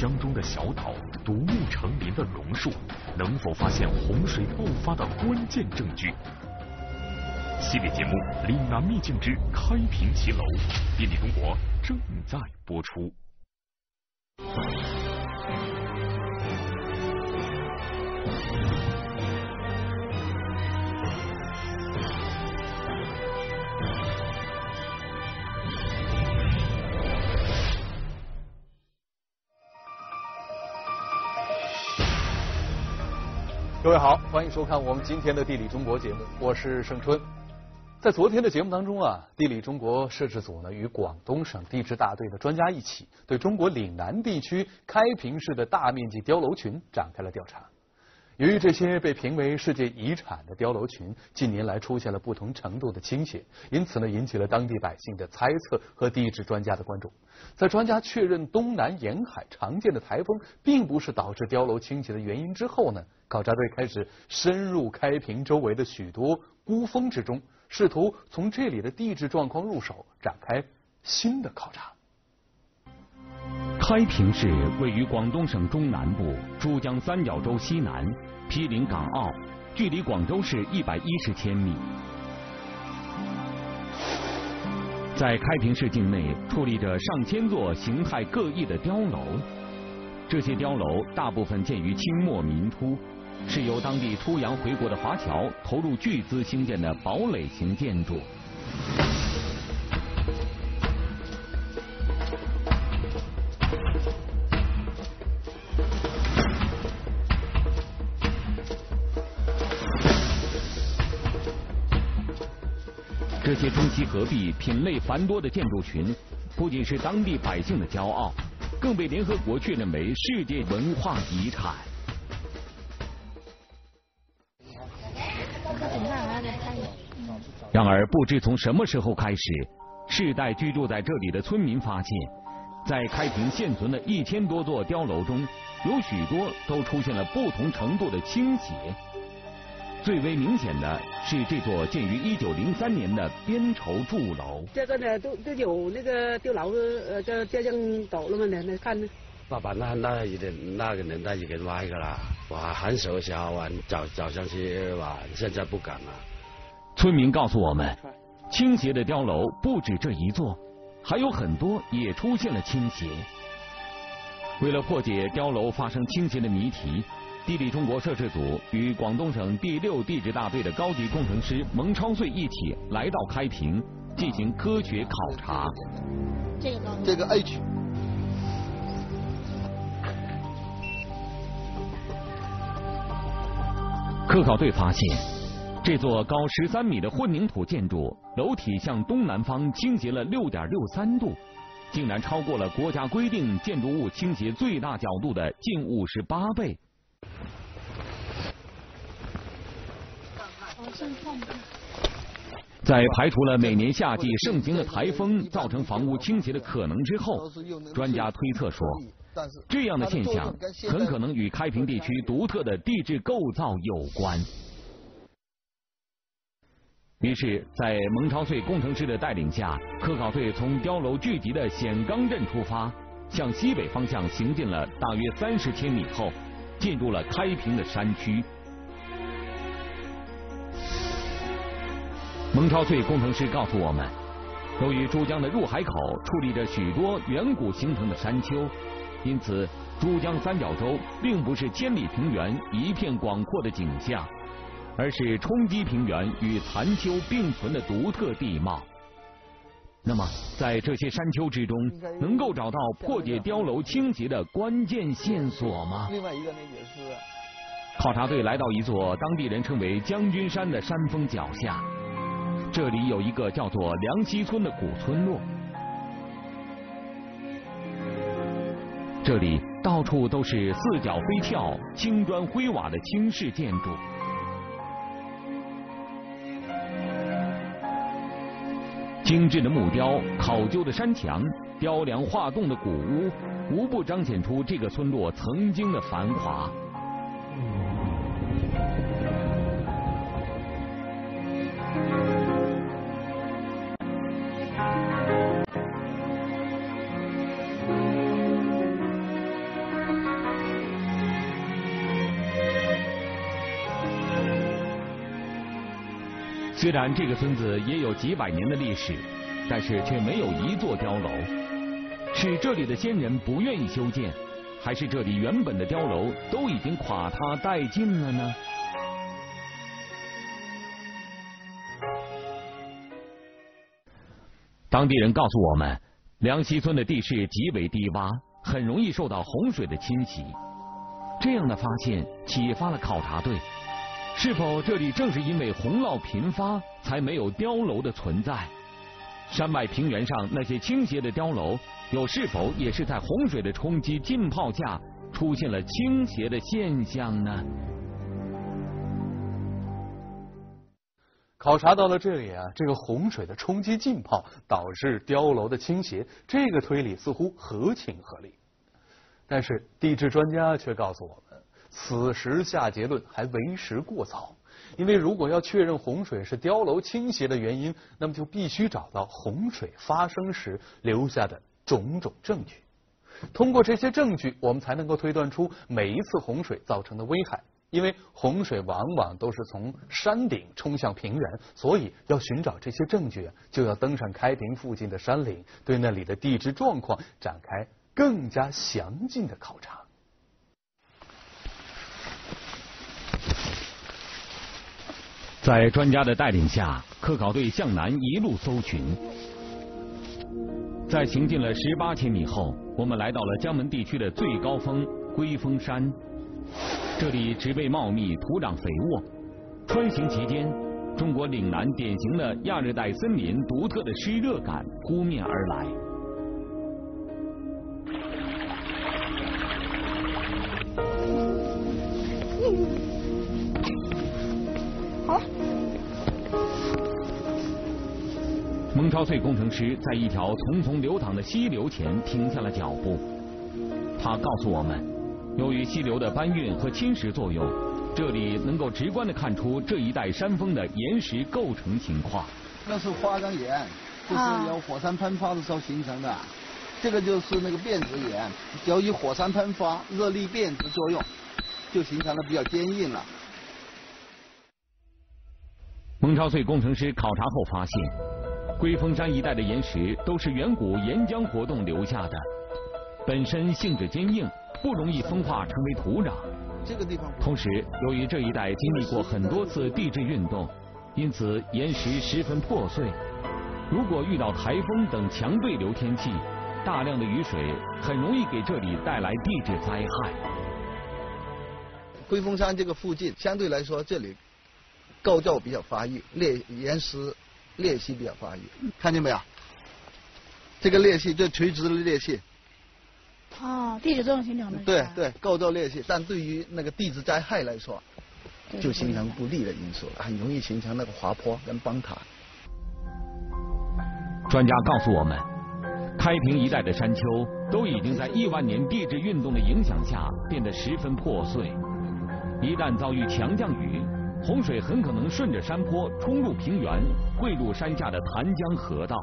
江中的小岛、独木成林的榕树，能否发现洪水爆发的关键证据？系列节目《岭南秘境之开平骑楼》，地理中国正在播出。各位好，欢迎收看我们今天的《地理中国》节目，我是盛春。在昨天的节目当中啊，地理中国摄制组呢与广东省地质大队的专家一起，对中国岭南地区开平市的大面积碉楼群展开了调查。由于这些被评为世界遗产的碉楼群近年来出现了不同程度的倾斜，因此呢引起了当地百姓的猜测和地质专家的关注。在专家确认东南沿海常见的台风并不是导致碉楼倾斜的原因之后呢，考察队开始深入开平周围的许多孤峰之中，试图从这里的地质状况入手，展开新的考察。开平市位于广东省中南部珠江三角洲西南，毗邻港澳，距离广州市110千米。在开平市境内矗立着上千座形态各异的碉楼，这些碉楼大部分建于清末民初，是由当地出洋回国的华侨投入巨资兴建的堡垒型建筑。这些中西合璧、品类繁多的建筑群，不仅是当地百姓的骄傲，更被联合国确认为世界文化遗产。然而，不知从什么时候开始，世代居住在这里的村民发现，在开平现存的1000多座碉楼中，有许多都出现了不同程度的倾斜。最为明显的是这座建于1903年的边畴柱楼。这个呢，都有那个碉楼这接近倒了嘛呢？那看呢？爸爸那一点那个年代已经挖一个了，我很小时候玩，早上去玩，现在不敢了。村民告诉我们，倾斜的碉楼不止这一座，还有很多也出现了倾斜。为了破解碉楼发生倾斜的谜题，地理中国摄制组与广东省第6地质大队的高级工程师蒙超穗一起来到开平进行科学考察。这个 H， 科考队发现，这座高13米的混凝土建筑楼体向东南方倾斜了6.63度，竟然超过了国家规定建筑物倾斜最大角度的近58倍。在排除了每年夏季盛行的台风造成房屋倾斜的可能之后，专家推测说，这样的现象很可能与开平地区独特的地质构造有关。于是，在蒙超穗工程师的带领下，科考队从碉楼聚集的峴冈镇出发，向西北方向行进了大约30千米后，进入了开平的山区。蒙超穗工程师告诉我们，由于珠江的入海口矗立着许多远古形成的山丘，因此珠江三角洲并不是千里平原一片广阔的景象，而是冲积平原与残丘并存的独特地貌。那么，在这些山丘之中，能够找到破解碉楼倾斜的关键线索吗？另外一个呢，也是考察队来到一座当地人称为将军山的山峰脚下，这里有一个叫做梁溪村的古村落。这里到处都是四角飞翘、青砖灰瓦的清式建筑。精致的木雕、考究的山墙、雕梁画栋的古屋，无不彰显出这个村落曾经的繁华。虽然这个村子也有几百年的历史，但是却没有一座碉楼。是这里的先人不愿意修建，还是这里原本的碉楼都已经垮塌殆尽了呢？ 当地人告诉我们，梁溪村的地势极为低洼，很容易受到洪水的侵袭。这样的发现启发了考察队：是否这里正是因为洪涝频发，才没有碉楼的存在？山脉平原上那些倾斜的碉楼，又是否也是在洪水的冲击浸泡下出现了倾斜的现象呢？考察到了这里啊，这个洪水的冲击浸泡导致碉楼的倾斜，这个推理似乎合情合理。但是地质专家却告诉我们，此时下结论还为时过早，因为如果要确认洪水是碉楼倾斜的原因，那么就必须找到洪水发生时留下的种种证据。通过这些证据，我们才能够推断出每一次洪水造成的危害。 因为洪水往往都是从山顶冲向平原，所以要寻找这些证据，就要登上开平附近的山岭，对那里的地质状况展开更加详尽的考察。在专家的带领下，科考队向南一路搜寻，在行进了18千米后，我们来到了江门地区的最高峰龟峰山。 这里植被茂密，土壤肥沃。穿行期间，中国岭南典型的亚热带森林独特的湿热感扑面而来。好。蒙超穗工程师在一条淙淙流淌的溪流前停下了脚步，他告诉我们。 由于溪流的搬运和侵蚀作用，这里能够直观地看出这一带山峰的岩石构成情况。那是花岗岩，这是由火山喷发的时候形成的。这个就是那个变质岩，由于火山喷发、热力变质作用，就形成的比较坚硬了。蒙超穗工程师考察后发现，龟峰山一带的岩石都是远古岩浆活动留下的，本身性质坚硬。 不容易风化成为土壤。同时，由于这一带经历过很多次地质运动，因此岩石十分破碎。如果遇到台风等强对流天气，大量的雨水很容易给这里带来地质灾害。龟峰山这个附近相对来说，这里构造比较发育，岩石裂隙比较发育，看见没有？这个裂隙，这垂直的裂隙。 哦，地质作用形成的。对对，构造裂隙，但对于那个地质灾害来说，就形成不利的因素了，很容易形成那个滑坡跟崩塌。专家告诉我们，开平一带的山丘都已经在1万年地质运动的影响下变得十分破碎，一旦遭遇强降雨，洪水很可能顺着山坡冲入平原，汇入山下的潭江河道。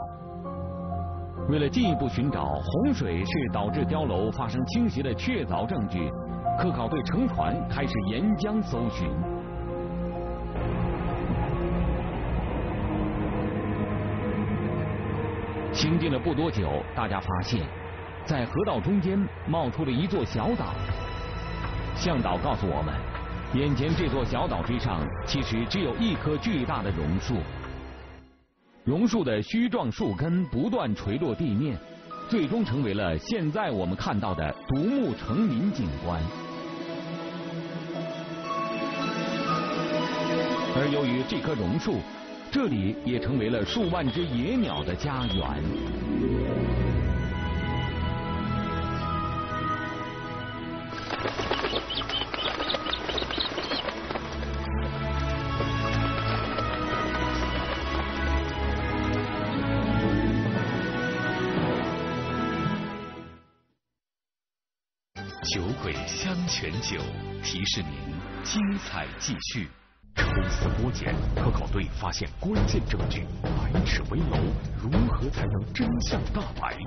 为了进一步寻找洪水是导致碉楼发生倾斜的确凿证据，科考队乘船开始沿江搜寻。行进了不多久，大家发现，在河道中间冒出了一座小岛。向导告诉我们，眼前这座小岛之上其实只有一棵巨大的榕树。 榕树的须状树根不断垂落地面，最终成为了现在我们看到的独木成林景观。而由于这棵榕树，这里也成为了数万只野鸟的家园。酒鬼香泉酒提示您，精彩继续。抽丝剥茧，科考队发现关键证据：百尺危楼如何才能真相大白？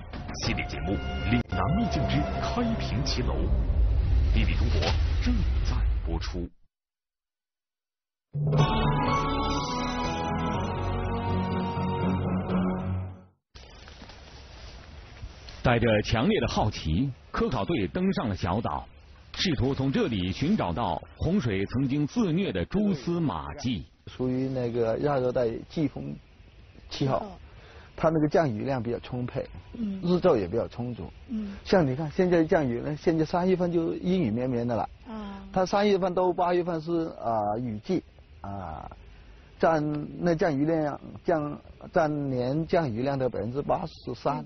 系列节目《岭南秘境之开平奇楼》，地理中国正在播出。带着强烈的好奇，科考队登上了小岛，试图从这里寻找到洪水曾经肆虐的蛛丝马迹。属于那个亚热带季风气候，它那个降雨量比较充沛，日照也比较充足。像你看现在降雨呢，现在3月份就阴雨绵绵的了。它3月份到8月份是雨季。占年降雨量的83%。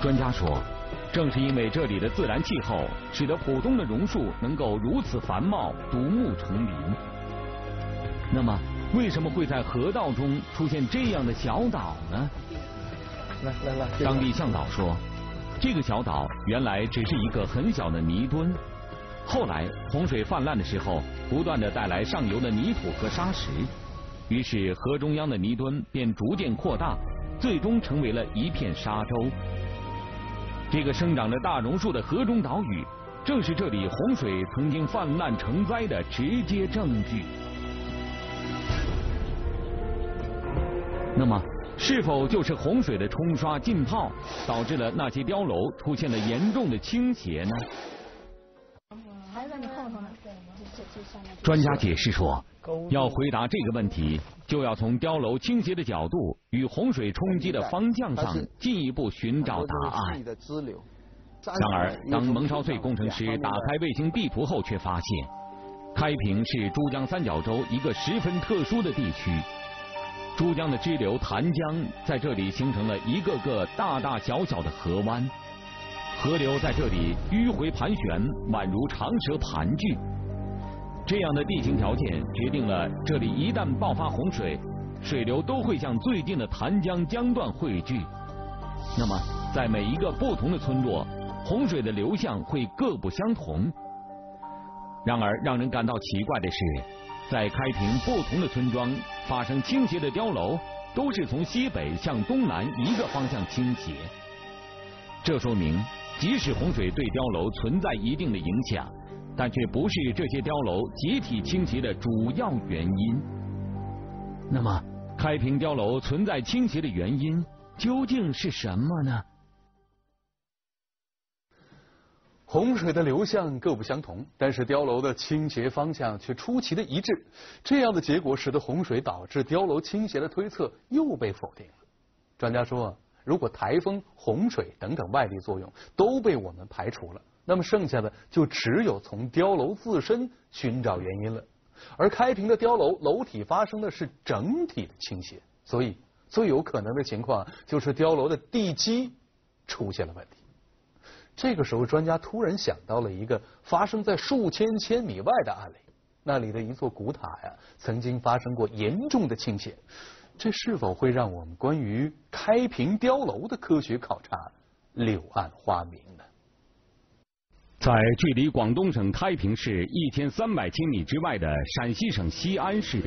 专家说，正是因为这里的自然气候，使得浦东的榕树能够如此繁茂，独木成林。那么，为什么会在河道中出现这样的小岛呢？来，当地向导说，这个小岛原来只是一个很小的泥墩。后来洪水泛滥的时候，不断地带来上游的泥土和沙石，于是河中央的泥墩便逐渐扩大，最终成为了一片沙洲。这个生长着大榕树的河中岛屿，正是这里洪水曾经泛滥成灾的直接证据。那么，是否就是洪水的冲刷浸泡，导致了那些碉楼出现了严重的倾斜呢？专家解释说，要回答这个问题，就要从碉楼倾斜的角度与洪水冲击的方向上进一步寻找答案。然而，当蒙绍燧工程师打开卫星地图后，却发现开平是珠江三角洲一个十分特殊的地区。珠江的支流潭江在这里形成了一个个大大小小的河湾。河流在这里迂回盘旋，宛如长蛇盘踞。这样的地形条件决定了这里一旦爆发洪水，水流都会向最近的潭江江段汇聚。那么，在每一个不同的村落，洪水的流向会各不相同。然而，让人感到奇怪的是，在开平不同的村庄发生倾斜的碉楼，都是从西北向东南一个方向倾斜。这说明，即使洪水对碉楼存在一定的影响，但却不是这些碉楼集体倾斜的主要原因。那么，开平碉楼存在倾斜的原因究竟是什么呢？洪水的流向各不相同，但是碉楼的倾斜方向却出奇的一致。这样的结果使得洪水导致碉楼倾斜的推测又被否定了。专家说，如果台风、洪水等等外力作用都被我们排除了，那么剩下的就只有从碉楼自身寻找原因了。而开平的碉楼楼体发生的是整体的倾斜，所以最有可能的情况就是碉楼的地基出现了问题。这个时候，专家突然想到了一个发生在数千千米外的案例，那里的一座古塔呀，曾经发生过严重的倾斜。这是否会让我们关于开平碉楼的科学考察柳暗花明呢？在距离广东省开平市1300千米之外的陕西省西安市，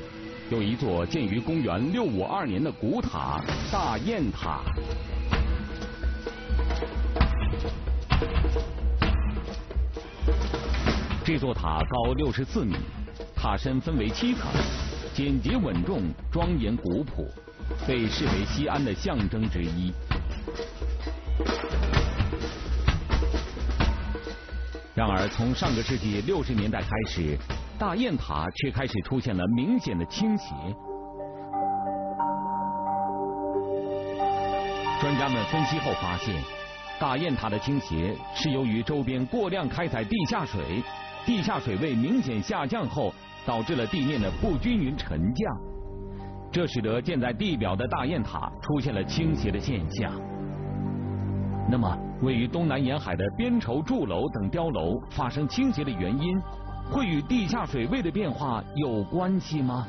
有一座建于公元652年的古塔——大雁塔。这座塔高64米，塔身分为7层。简洁稳重，庄严古朴，被视为西安的象征之一。然而，从上个世纪60年代开始，大雁塔却开始出现了明显的倾斜。专家们分析后发现，大雁塔的倾斜是由于周边过量开采地下水，地下水位明显下降后，导致了地面的不均匀沉降，这使得建在地表的大雁塔出现了倾斜的现象。那么，位于东南沿海的边愁筑楼等碉楼发生倾斜的原因，会与地下水位的变化有关系吗？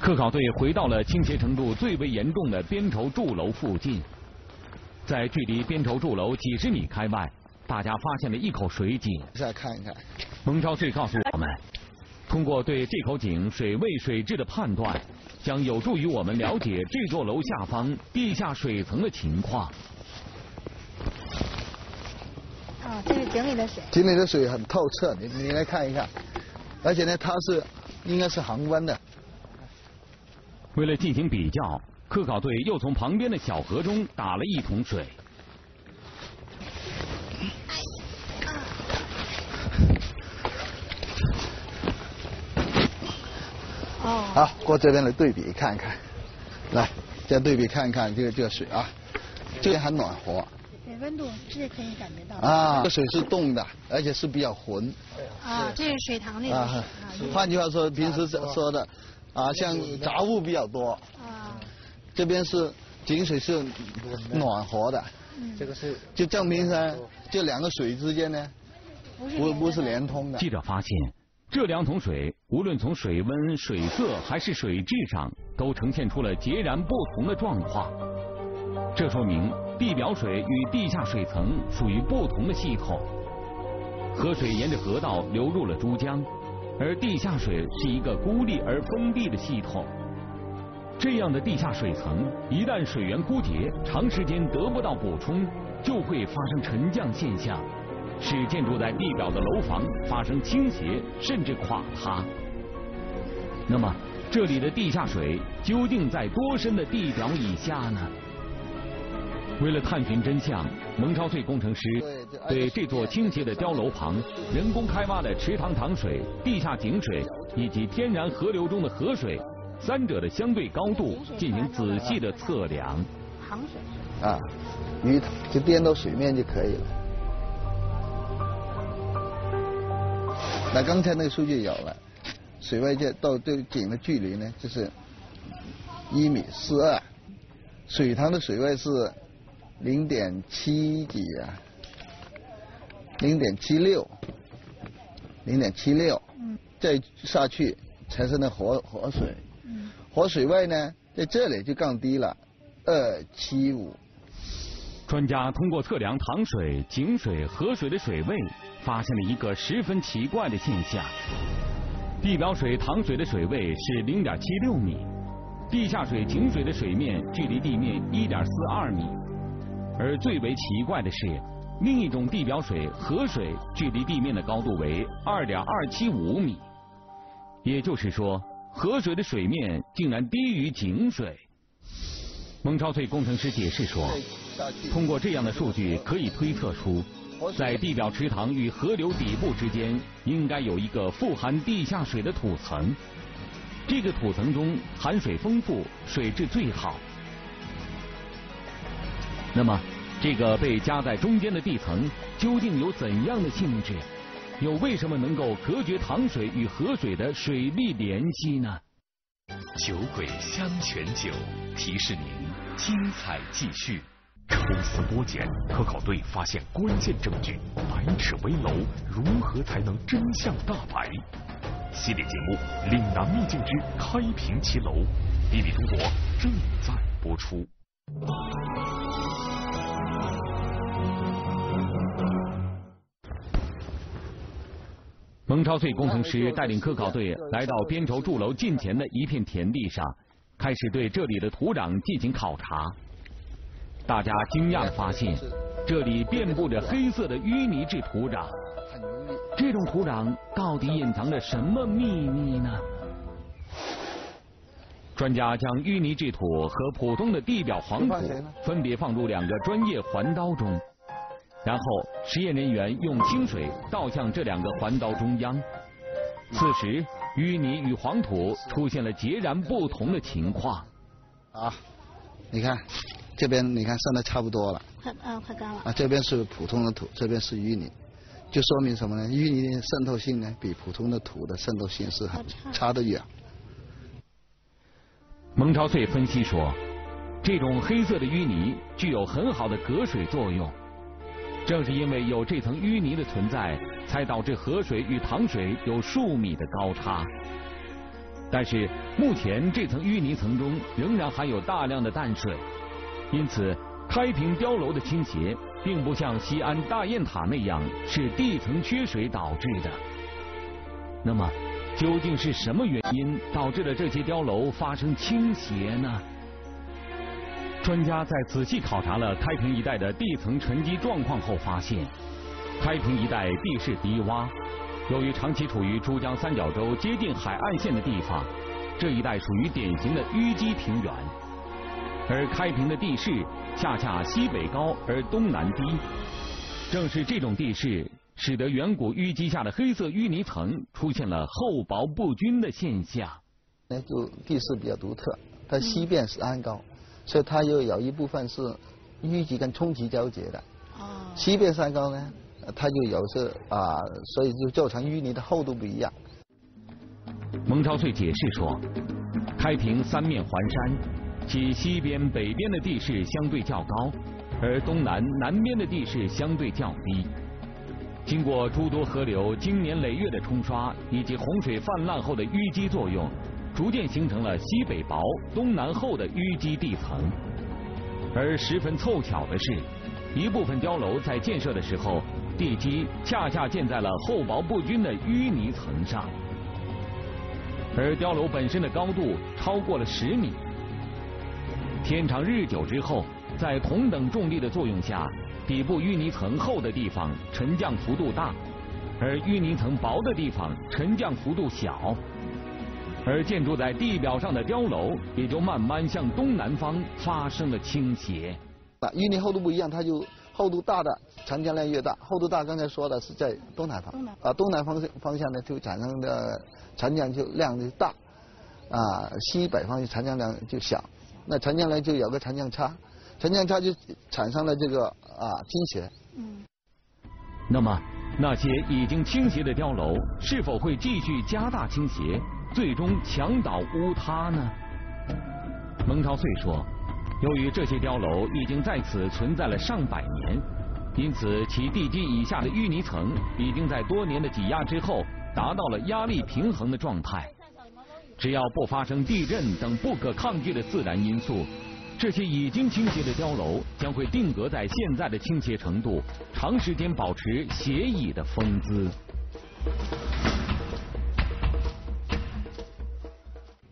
科考队回到了倾斜程度最为严重的边愁筑楼附近，在距离边愁筑楼几十米开外，大家发现了一口水井。再看一看，蒙绍燧告诉我们，通过对这口井水位、水质的判断，将有助于我们了解这座楼下方地下水层的情况。啊，这是井里的水。井里的水很透彻，你来看一看，而且呢，它是应该是恒温的。为了进行比较，科考队又从旁边的小河中打了一桶水。 好，过这边来对比看看，来，再对比看看这个水啊，这边还暖和。对，温度这可以感觉到。啊，这水是冻的，而且是比较浑。啊，这是水塘里的。啊，换句话说，平时说的，啊，像杂物比较多。啊。这边是井水是暖和的。嗯。这个是。就证明呢，这两个水之间呢，不是连通的。记者发现。 这两桶水，无论从水温、水色还是水质上，都呈现出了截然不同的状况。这说明地表水与地下水层属于不同的系统。河水沿着河道流入了珠江，而地下水是一个孤立而封闭的系统。这样的地下水层，一旦水源枯竭，长时间得不到补充，就会发生沉降现象。 使建筑在地表的楼房发生倾斜甚至垮塌。那么，这里的地下水究竟在多深的地表以下呢？为了探寻真相，蒙超穗工程师对这座倾斜的碉楼旁、人工开挖的池塘塘水、地下井水以及天然河流中的河水三者的相对高度进行仔细的测量。塘水啊，鱼就掂到水面就可以了。 那刚才那个数据有了，水外界到对井的距离呢，就是1.42米，水塘的水位是0.7几啊，0.76，0.76，再下去才是那活水，活水位呢在这里就更低了，2.75。 专家通过测量塘水、井水、河水的水位，发现了一个十分奇怪的现象：地表水塘水的水位是 0.76 米，地下水井水的水面距离地面 1.42 米。而最为奇怪的是，另一种地表水河水距离地面的高度为 2.275 米，也就是说，河水的水面竟然低于井水。蒙超穗工程师解释说。 通过这样的数据，可以推测出，在地表池塘与河流底部之间，应该有一个富含地下水的土层。这个土层中含水丰富，水质最好。那么，这个被夹在中间的地层究竟有怎样的性质？又为什么能够隔绝塘水与河水的水力联系呢？酒鬼香泉酒提示您，精彩继续。 抽丝剥茧，科考队发现关键证据：百尺危楼如何才能真相大白？系列节目《岭南秘境之开平奇楼》，地理中国正在播出。蒙超穗工程师带领科考队来到边畴筑楼近前的一片田地上，开始对这里的土壤进行考察。 大家惊讶地发现，这里遍布着黑色的淤泥质土壤。这种土壤到底隐藏着什么秘密呢？专家将淤泥质土和普通的地表黄土分别放入两个专业环刀中，然后实验人员用清水倒向这两个环刀中央。此时，淤泥与黄土出现了截然不同的情况。啊，你看。 这边你看上的差不多了，快干了。啊，这边是普通的土，这边是淤泥，就说明什么呢？淤泥的渗透性呢，比普通的土的渗透性是很差得远。蒙超穗分析说，这种黑色的淤泥具有很好的隔水作用，正是因为有这层淤泥的存在，才导致河水与塘水有数米的高差。 但是目前这层淤泥层中仍然含有大量的淡水，因此开平碉楼的倾斜并不像西安大雁塔那样是地层缺水导致的。那么究竟是什么原因导致了这些碉楼发生倾斜呢？专家在仔细考察了开平一带的地层沉积状况后发现，开平一带地势低洼，由于长期处于珠江三角洲接近海岸线的地方，这一带属于典型的淤积平原。而开平的地势恰西北高而东南低，正是这种地势，使得远古淤积下的黑色淤泥层出现了厚薄不均的现象。那就地势比较独特，它西边是鞍高，所以它又有一部分是淤积跟冲积交结的。 西边山高呢，它就有时所以就造成淤泥的厚度不一样。蒙超穗解释说，开平三面环山，其西边、北边的地势相对较高，而东南、南边的地势相对较低。经过诸多河流经年累月的冲刷，以及洪水泛滥后的淤积作用，逐渐形成了西北薄、东南厚的淤积地层。而十分凑巧的是， 一部分碉楼在建设的时候，地基恰建在了厚薄不均的淤泥层上，而碉楼本身的高度超过了10米。天长日久之后，在同等重力的作用下，底部淤泥层厚的地方沉降幅度大，而淤泥层薄的地方沉降幅度小，而建筑在地表上的碉楼也就慢慢向东南方发生了倾斜。 淤泥厚度不一样，它就厚度大的沉降量越大。厚度大，刚才说的是在东南方东南方向呢就产生的沉降就量就大，西北方沉降量就小。那沉降量就有个沉降差，沉降差就产生了这个倾斜。那么那些已经倾斜的碉楼是否会继续加大倾斜，最终墙倒屋塌呢？蒙超穗说， 由于这些碉楼已经在此存在了上百年，因此其地基以下的淤泥层已经在多年的挤压之后达到了压力平衡的状态。只要不发生地震等不可抗拒的自然因素，这些已经倾斜的碉楼将会定格在现在的倾斜程度，长时间保持斜倚的风姿。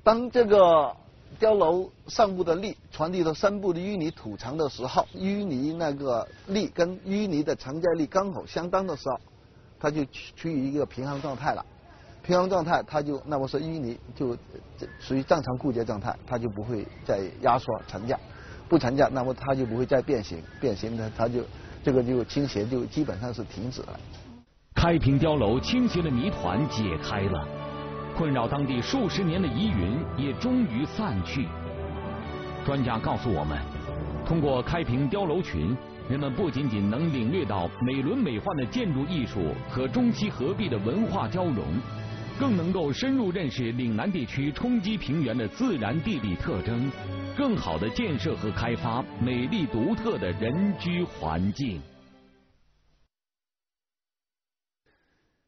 当这个 碉楼上部的力传递到深部的淤泥土层的时候，淤泥那个力跟淤泥的承载力刚好相当的时候，它就处于一个平衡状态了。平衡状态，它就那我说淤泥就属于正常固结状态，它就不会再压缩沉降，不沉降，那么它就不会再变形，变形呢，它就这个就倾斜就基本上是停止了。开平碉楼倾斜的谜团解开了， 困扰当地数十年的疑云也终于散去。专家告诉我们，通过开平碉楼群，人们不仅仅能领略到美轮美奂的建筑艺术和中西合璧的文化交融，更能够深入认识岭南地区冲积平原的自然地理特征，更好地建设和开发美丽独特的人居环境。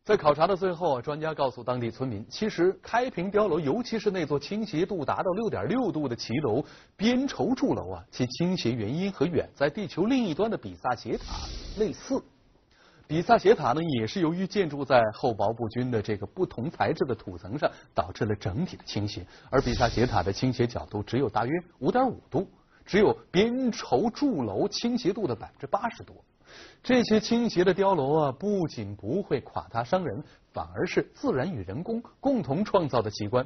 在考察的最后啊，专家告诉当地村民，其实开平碉楼，尤其是那座倾斜度达到6.6度的骑楼边愁柱楼啊，其倾斜原因和远在地球另一端的比萨斜塔类似。比萨斜塔呢，也是由于建筑在厚薄不均的这个不同材质的土层上，导致了整体的倾斜。而比萨斜塔的倾斜角度只有大约 5.5 度，只有边愁柱楼倾斜度的80%多。 这些倾斜的碉楼啊，不仅不会垮塌伤人，反而是自然与人工共同创造的奇观。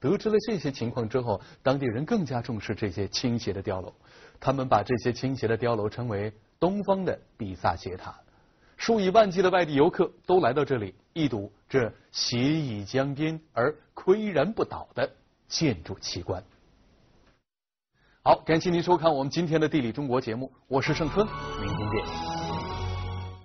得知了这些情况之后，当地人更加重视这些倾斜的碉楼，他们把这些倾斜的碉楼称为“东方的比萨斜塔”。数以万计的外地游客都来到这里，一睹这斜倚江边而岿然不倒的建筑奇观。好，感谢您收看我们今天的《地理中国》节目，我是盛春，明天见。